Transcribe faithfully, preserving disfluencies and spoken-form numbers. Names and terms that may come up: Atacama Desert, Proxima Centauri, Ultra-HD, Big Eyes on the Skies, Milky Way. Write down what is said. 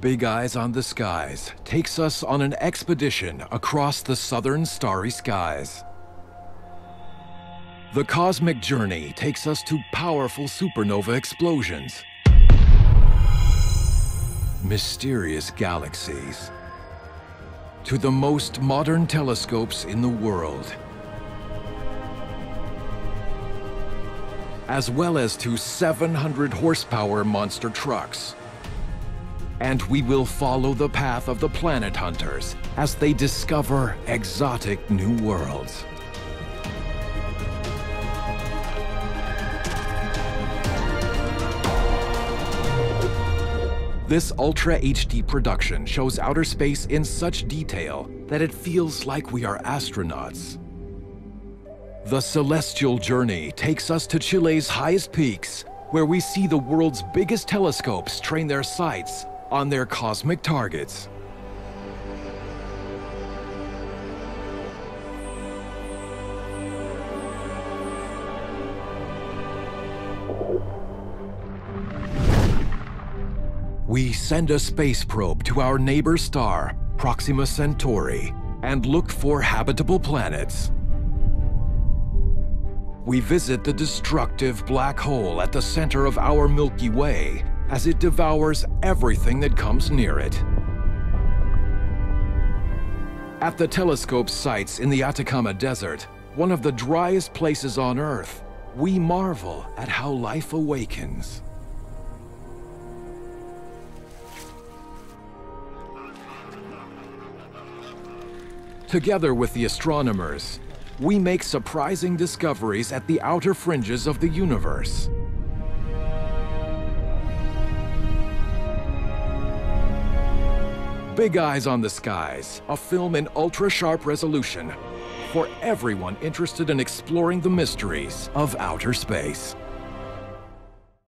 Big Eyes on the Skies takes us on an expedition across the southern starry skies. The cosmic journey takes us to powerful supernova explosions, mysterious galaxies, to the most modern telescopes in the world, as well as to seven hundred horsepower monster trucks. And we will follow the path of the planet hunters as they discover exotic new worlds. This Ultra H D production shows outer space in such detail that it feels like we are astronauts. The celestial journey takes us to Chile's highest peaks, where we see the world's biggest telescopes train their sights on their cosmic targets. We send a space probe to our neighbor star, Proxima Centauri, and look for habitable planets. We visit the destructive black hole at the center of our Milky Way as it devours everything that comes near it. At the telescope sites in the Atacama Desert, one of the driest places on Earth, we marvel at how life awakens. Together with the astronomers, we make surprising discoveries at the outer fringes of the universe. Big Eyes on the Skies, a film in ultra-sharp resolution for everyone interested in exploring the mysteries of outer space.